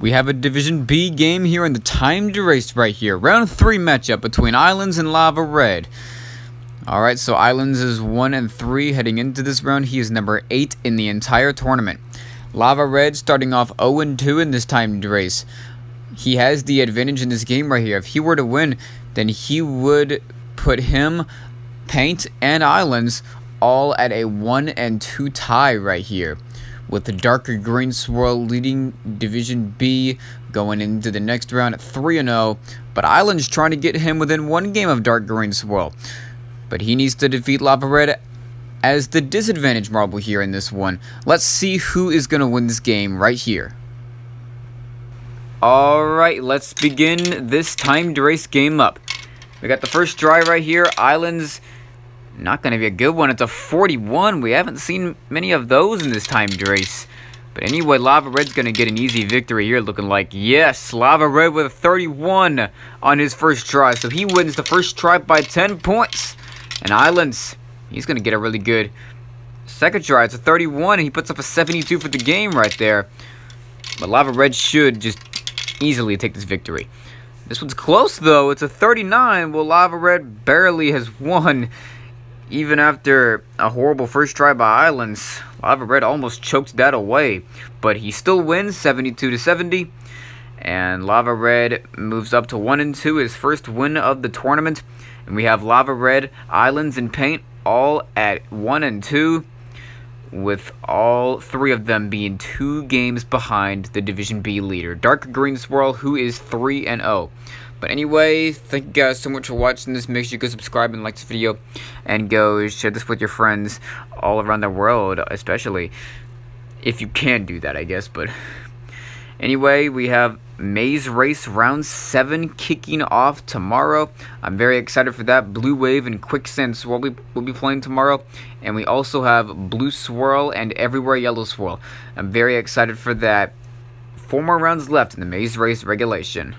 We have a Division B game here in the Timed Race right here. Round 3 matchup between Islands and Lava Red. Alright, so Islands is 1-3 heading into this round. He is number 8 in the entire tournament. Lava Red starting off 0-2 in this Timed Race. He has the advantage in this game right here. If he were to win, then he would put him, Paint, and Islands all at a 1-2 tie right here, with the Darker Green Swirl leading Division B going into the next round at 3-0. But Islands trying to get him within one game of Dark Green Swirl. But he needs to defeat Lava Red as the disadvantage marble here in this one. Let's see who is going to win this game right here. Alright, let's begin this Timed Race game up. We got the first try right here. Islands, not going to be a good one. It's a 41. We haven't seen many of those in this Timed Race. But anyway, Lava Red's going to get an easy victory here, looking like. Yes, Lava Red with a 31 on his first try. So he wins the first try by 10 points. And Islands, he's going to get a really good second try. It's a 31, and he puts up a 72 for the game right there. But Lava Red should just easily take this victory. This one's close, though. It's a 39. Well, Lava Red barely has won. Even after a horrible first try by Islands, Lava Red almost choked that away. But he still wins 72-70. And Lava Red moves up to 1-2, his first win of the tournament. And we have Lava Red, Islands, and Paint all at 1-2, with all three of them being 2 games behind the Division B leader, Dark Green Swirl, who is 3-0. But anyway, thank you guys so much for watching this. Make sure you go subscribe and like this video, and go share this with your friends all around the world, especially if you can do that, I guess. But anyway, we have Maze Race Round 7 kicking off tomorrow. I'm very excited for that. Blue Wave and Quicksand Swirl will be playing tomorrow. And we also have Blue Swirl and Everywhere Yellow Swirl. I'm very excited for that. 4 more rounds left in the Maze Race regulation.